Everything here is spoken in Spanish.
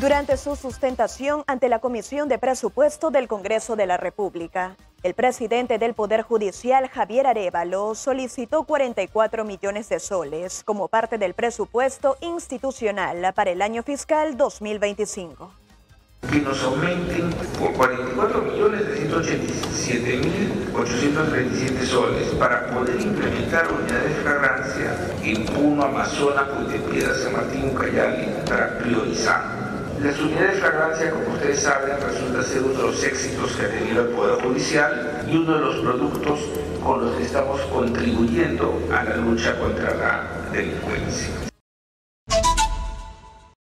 durante su sustentación ante la Comisión de Presupuestos del Congreso de la República. El presidente del Poder Judicial, Javier Arévalo, solicitó 44 millones de soles como parte del presupuesto institucional para el año fiscal 2025. Que nos aumenten por 44.187.837 soles para poder implementar unidades de fragancia en Puno, Amazonas, Puno, San Martín, Ucayali, para priorizar. Las unidades de fragancia, como ustedes saben, resulta ser uno de los éxitos que ha tenido el Poder Judicial y uno de los productos con los que estamos contribuyendo a la lucha contra la delincuencia.